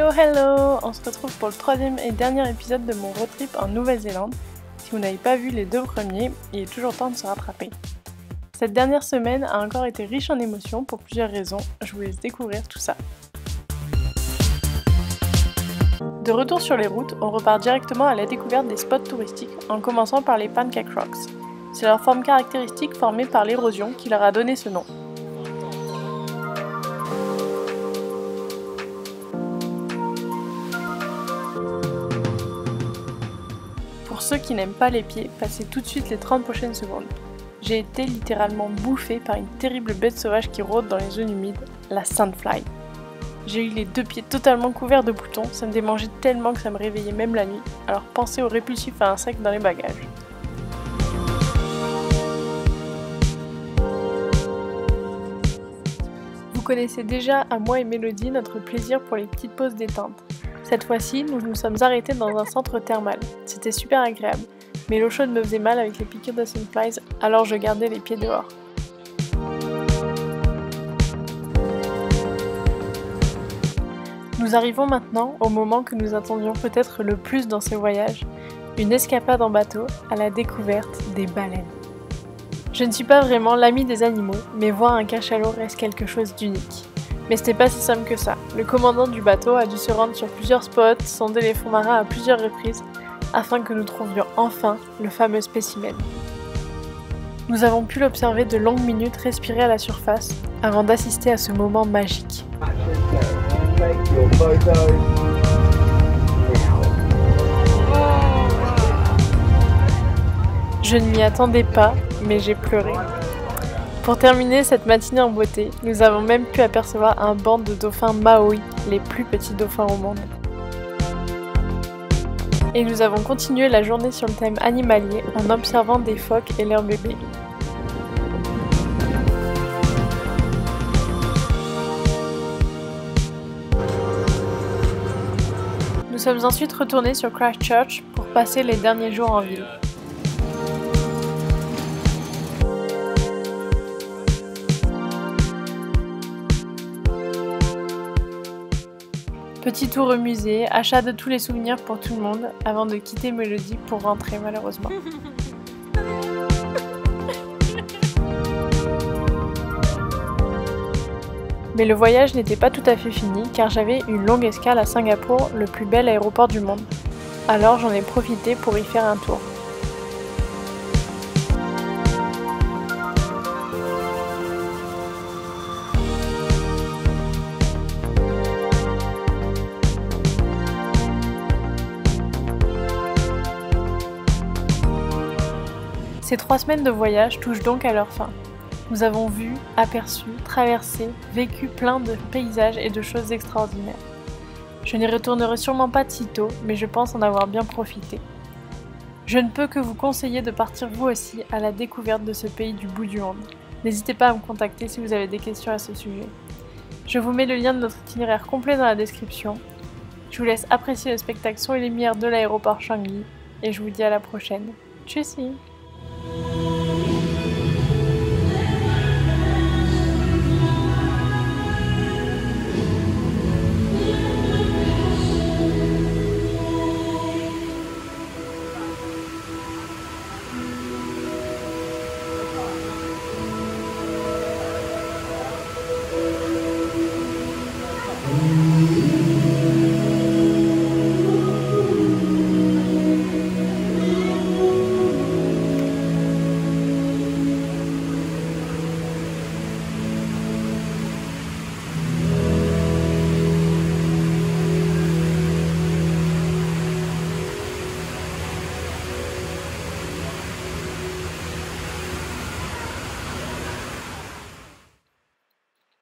Hello, hello! On se retrouve pour le troisième et dernier épisode de mon road trip en Nouvelle-Zélande. Si vous n'avez pas vu les deux premiers, il est toujours temps de se rattraper. Cette dernière semaine a encore été riche en émotions pour plusieurs raisons. Je vous laisse découvrir tout ça. De retour sur les routes, on repart directement à la découverte des spots touristiques en commençant par les Pancake Rocks. C'est leur forme caractéristique formée par l'érosion qui leur a donné ce nom. Pour ceux qui n'aiment pas les pieds, passez tout de suite les 30 prochaines secondes. J'ai été littéralement bouffée par une terrible bête sauvage qui rôde dans les zones humides, la sandfly. J'ai eu les deux pieds totalement couverts de boutons, ça me démangeait tellement que ça me réveillait même la nuit, alors pensez aux répulsifs à insectes dans les bagages. Vous connaissez déjà, à moi et Mélodie, notre plaisir pour les petites pauses détente. Cette fois-ci, nous nous sommes arrêtés dans un centre thermal. C'était super agréable, mais l'eau chaude me faisait mal avec les piqûres de sandflies, alors je gardais les pieds dehors. Nous arrivons maintenant au moment que nous attendions peut-être le plus dans ce voyage, une escapade en bateau à la découverte des baleines. Je ne suis pas vraiment l'ami des animaux, mais voir un cachalot reste quelque chose d'unique. Mais c'était pas si simple que ça. Le commandant du bateau a dû se rendre sur plusieurs spots, sonder les fonds marins à plusieurs reprises, afin que nous trouvions enfin le fameux spécimen. Nous avons pu l'observer de longues minutes respirer à la surface, avant d'assister à ce moment magique. Je ne m'y attendais pas, mais j'ai pleuré. Pour terminer cette matinée en beauté, nous avons même pu apercevoir un banc de dauphins Maui, les plus petits dauphins au monde. Et nous avons continué la journée sur le thème animalier en observant des phoques et leurs bébés. Nous sommes ensuite retournés sur Christchurch pour passer les derniers jours en ville. Petit tour au musée, achat de tous les souvenirs pour tout le monde, avant de quitter Mélodie pour rentrer malheureusement. Mais le voyage n'était pas tout à fait fini car j'avais une longue escale à Singapour, le plus bel aéroport du monde. Alors j'en ai profité pour y faire un tour. Ces 3 semaines de voyage touchent donc à leur fin. Nous avons vu, aperçu, traversé, vécu plein de paysages et de choses extraordinaires. Je n'y retournerai sûrement pas de sitôt, mais je pense en avoir bien profité. Je ne peux que vous conseiller de partir vous aussi à la découverte de ce pays du bout du monde. N'hésitez pas à me contacter si vous avez des questions à ce sujet. Je vous mets le lien de notre itinéraire complet dans la description. Je vous laisse apprécier le spectacle son et lumière de l'aéroport Changi, et je vous dis à la prochaine. Tchuss!